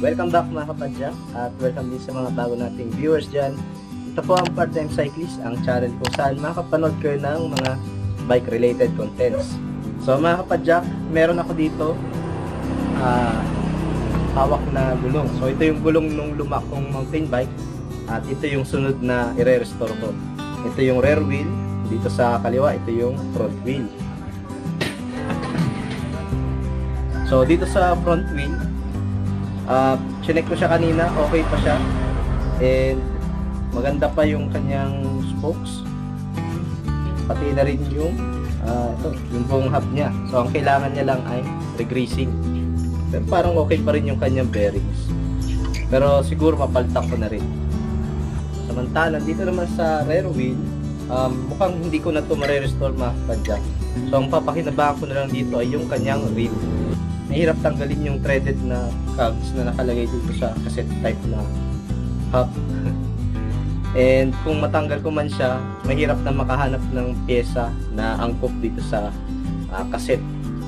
Welcome back mga kapadya at welcome din sa mga bago nating viewers dyan. Ito po ang Part-Time Cyclist, ang channel kung saan makapanood kayo ng mga bike related contents. So mga kapadya, meron ako dito hawak na gulong. So ito yung gulong nung luma kong mountain bike at ito yung sunod na i-restore ko. Ito yung rear wheel, dito sa kaliwa ito yung front wheel. So dito sa front wheel, chinek ko siya kanina, okay pa siya and maganda pa yung kanyang spokes, pati na rin yung buong hub niya. So ang kailangan niya lang ay regreasing, pero parang okay pa rin yung kanyang bearings, pero siguro mapaltak ko na rin. Samantala dito naman sa rear wheel, mukhang hindi ko na ito mare-restore mga kapadya. So ang papakinabahan ko na lang dito ay yung kanyang rim. Mahirap tanggalin yung threaded na cogs na nakalagay dito sa cassette type na hub. And kung matanggal ko man siya, mahirap na makahanap ng pyesa na angkop dito sa cassette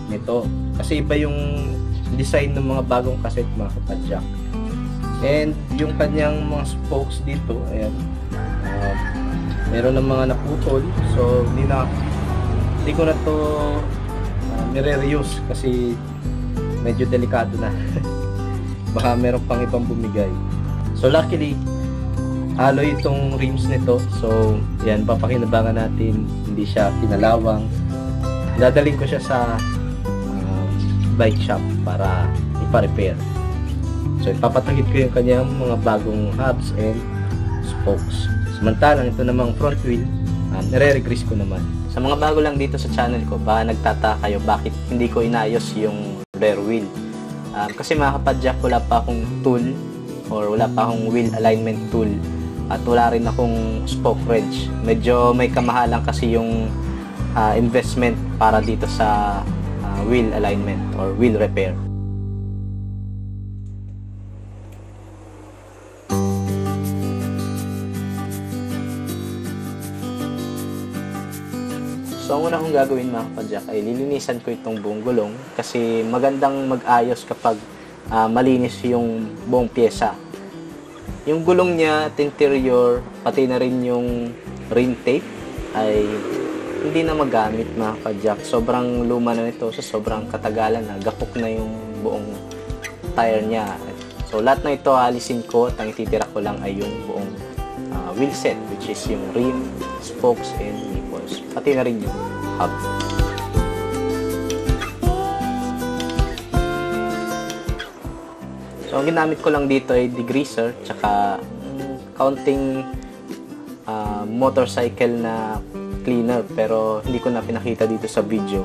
nito, kasi iba yung design ng mga bagong cassette mga kapadya. And yung kanyang mga spokes dito, ayan, meron ng mga naputol, so hindi ko na to nire-reuse kasi medyo delikado na. Baka meron pang ibang bumigay. So luckily alloy itong rims nito, so yan, papakinabangan natin, hindi siya kinalawang. Dadalhin ko siya sa bike shop para ipa-repair. So ipapatakit ko yung kanyang mga bagong hubs and spokes. Samantalang ito namang front wheel, nire-regress ko naman. Sa mga bago lang dito sa channel ko, baka nagtataka kayo bakit hindi ko inayos yung rear wheel. Kasi mga kapadya, wala pa akong tool or wala pa akong wheel alignment tool at wala rin akong spoke wrench. Medyo may kamahalan kasi yung investment para dito sa wheel alignment or wheel repair. So ang una kong gagawin mga kapadyak ay lilinisan ko itong buong gulong, kasi magandang mag-ayos kapag malinis yung buong pyesa. Yung gulong niya at interior, pati na rin yung rim tape ay hindi na magamit mga kapadyak. Sobrang luma na nito, so sobrang katagalan na, gapok na yung buong tire niya. So lahat na ito alisin ko at ang ititira ko lang ay yung buong wheel set, which is yung rim, spokes and pati na rin yung hub. So ang ginamit ko lang dito ay degreaser tsaka counting motorcycle na cleaner, pero hindi ko na pinakita dito sa video.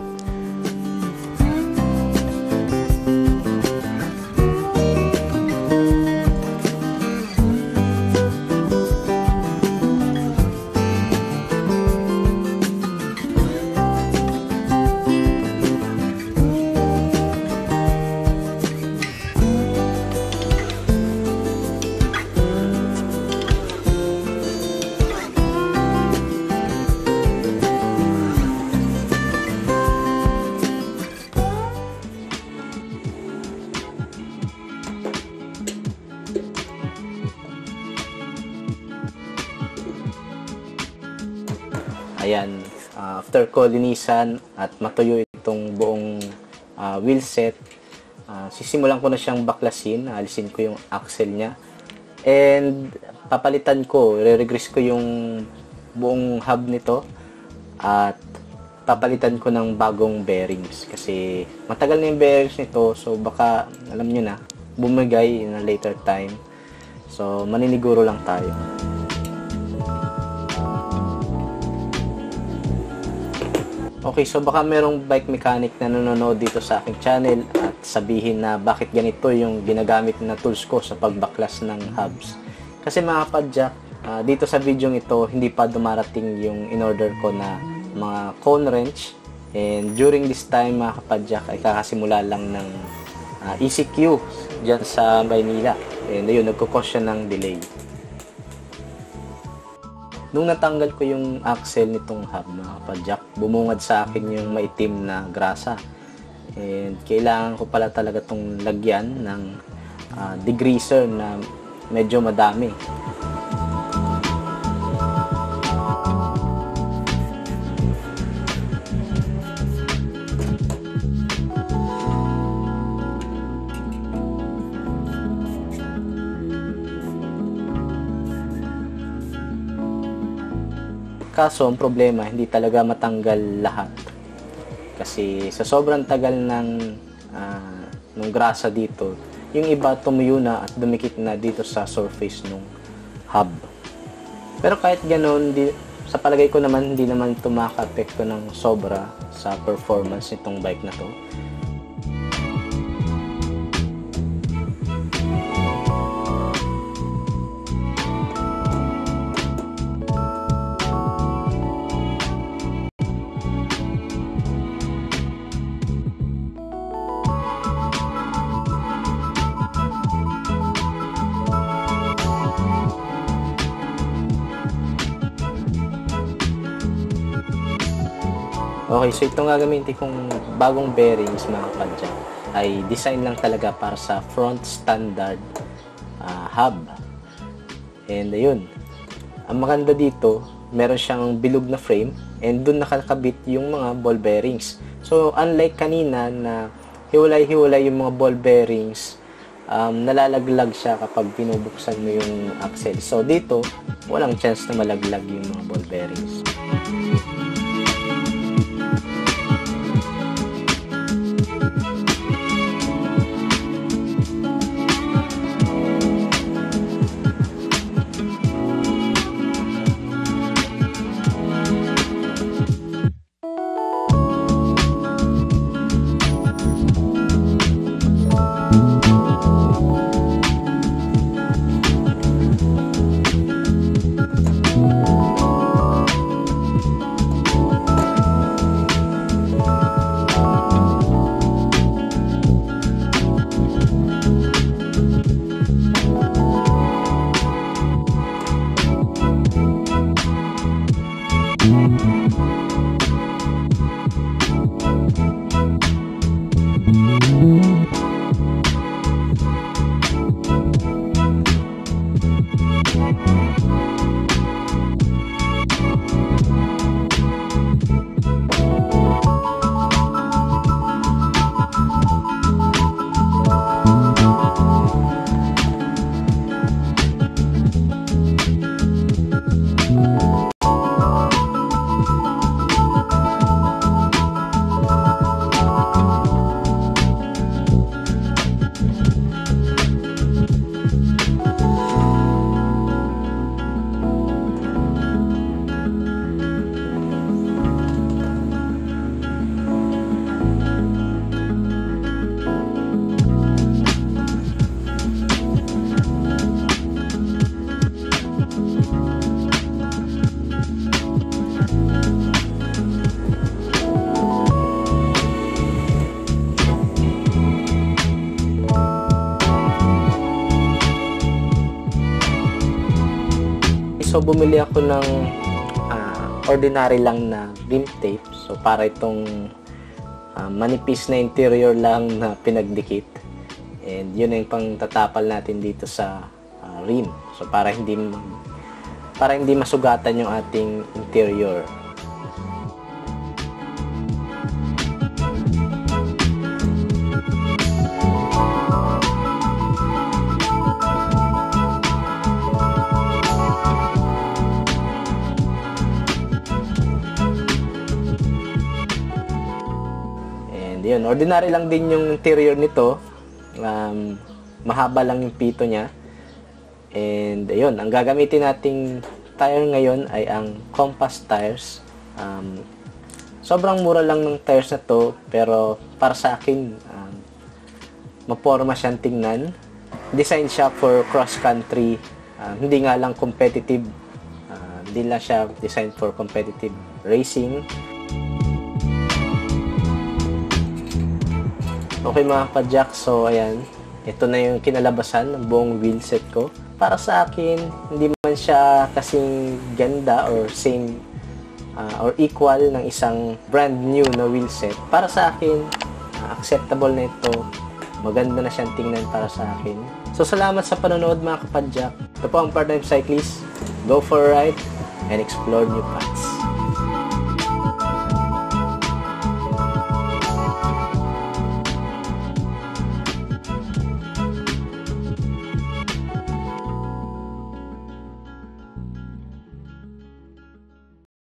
Ayan, after ko linisan at matuyo itong buong wheel set, sisimulan ko na siyang baklasin. Alisin ko yung axle niya and papalitan ko, re-regress ko yung buong hub nito at papalitan ko ng bagong bearings, kasi matagal na yung bearings nito, so baka alam nyo na, bumigay in a later time, so maniniguro lang tayo. Okay, so baka merong bike mechanic na nanonood dito sa aking channel at sabihin na bakit ganito yung ginagamit na tools ko sa pagbaklas ng hubs. Kasi mga kapadyak, dito sa video ito, hindi pa dumarating yung in-order ko na mga cone wrench. And during this time mga kapadyak, ay kakasimula lang ng ECQ dyan sa Maynila. And ayun, nagkukos siya ng delay. Nung natanggal ko yung axle nitong hub mga kapadyak, bumungad sa akin yung maitim na grasa. And kailangan ko pala talaga itong lagyan ng degreaser na medyo madami. Kaso ang problema, hindi talaga matanggal lahat. Kasi sa sobrang tagal ng grasa dito, yung iba tumuyo na at dumikit na dito sa surface ng hub. Pero kahit ganoon, sa palagay ko naman, hindi naman tumaka-apekto ng sobra sa performance nitong bike na to. Okay, so itong gagamitin kong bagong bearings mga kapadyan ay design lang talaga para sa front standard hub. And ayun, ang maganda dito, meron siyang bilog na frame and dun nakakabit yung mga ball bearings. So unlike kanina na hiwalay-hiwalay yung mga ball bearings, nalalaglag siya kapag binubuksan mo yung axle. So dito, walang chance na malaglag yung mga ball bearings. So, bumili ako ng ordinary lang na rim tape. So, para itong manipis na interior lang na pinagdikit. And yun ang pangtatapal natin dito sa rim. So, para hindi masugatan yung ating interior. Yun, ordinary lang din yung interior nito. Mahaba lang yung pito niya. And ayun, ang gagamitin nating tire ngayon ay ang compass tires. Sobrang mura lang ng tires na to, pero para sa akin, maporma siyang tingnan. Design siya for cross country. Hindi nga lang competitive. Hindi lang siya designed for competitive racing. Okay mga kapadyak, so ayan, ito na yung kinalabasan ng buong wheelset ko. Para sa akin, hindi man siya kasing ganda or same or equal ng isang brand new na wheelset. Para sa akin, acceptable na ito maganda na siyang tingnan para sa akin. So salamat sa panonood mga kapadyak. Ito po ang Part-Time Cyclist. Go for a ride and explore new paths.